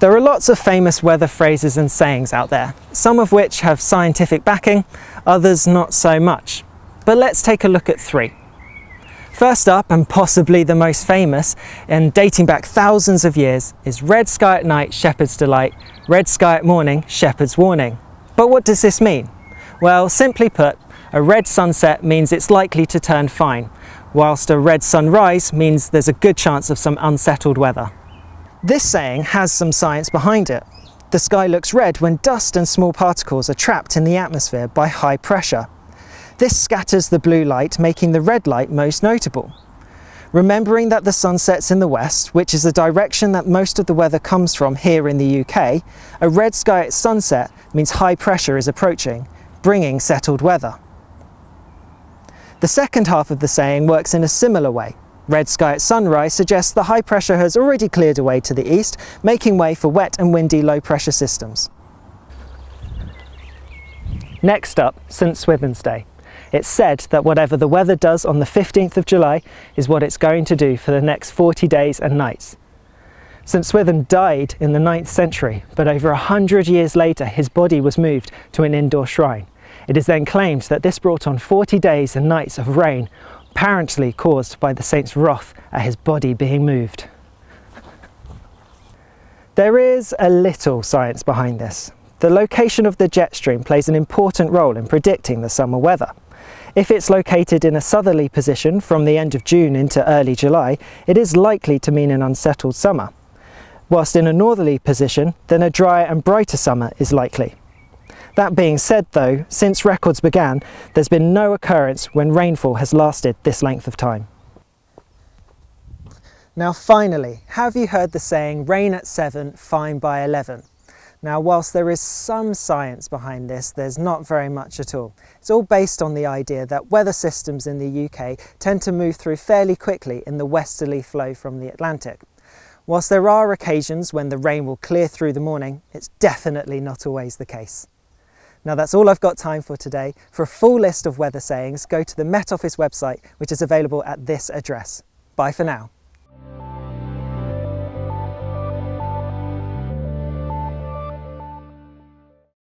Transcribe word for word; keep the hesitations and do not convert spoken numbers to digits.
There are lots of famous weather phrases and sayings out there, some of which have scientific backing, others not so much. But let's take a look at three. First up, and possibly the most famous, and dating back thousands of years, is red sky at night, shepherd's delight, red sky at morning, shepherd's warning. But what does this mean? Well, simply put, a red sunset means it's likely to turn fine, whilst a red sunrise means there's a good chance of some unsettled weather. This saying has some science behind it. The sky looks red when dust and small particles are trapped in the atmosphere by high pressure. This scatters the blue light, making the red light most notable. Remembering that the sun sets in the west, which is the direction that most of the weather comes from here in the U K, a red sky at sunset means high pressure is approaching, bringing settled weather. The second half of the saying works in a similar way. Red sky at sunrise suggests the high pressure has already cleared away to the east, making way for wet and windy low pressure systems. Next up, St Swithun's Day. It's said that whatever the weather does on the fifteenth of July is what it's going to do for the next forty days and nights. St Swithun died in the ninth century, but over a hundred years later his body was moved to an indoor shrine. It is then claimed that this brought on forty days and nights of rain, apparently caused by the saint's wrath at his body being moved. There is a little science behind this. The location of the jet stream plays an important role in predicting the summer weather. If it's located in a southerly position from the end of June into early July, it is likely to mean an unsettled summer. Whilst in a northerly position, then a drier and brighter summer is likely. That being said though, since records began, there's been no occurrence when rainfall has lasted this length of time. Now finally, have you heard the saying, rain at seven, fine by eleven? Now whilst there is some science behind this, there's not very much at all. It's all based on the idea that weather systems in the U K tend to move through fairly quickly in the westerly flow from the Atlantic. Whilst there are occasions when the rain will clear through the morning, it's definitely not always the case. Now that's all I've got time for today. For a full list of weather sayings, go to the Met Office website, which is available at this address. Bye for now.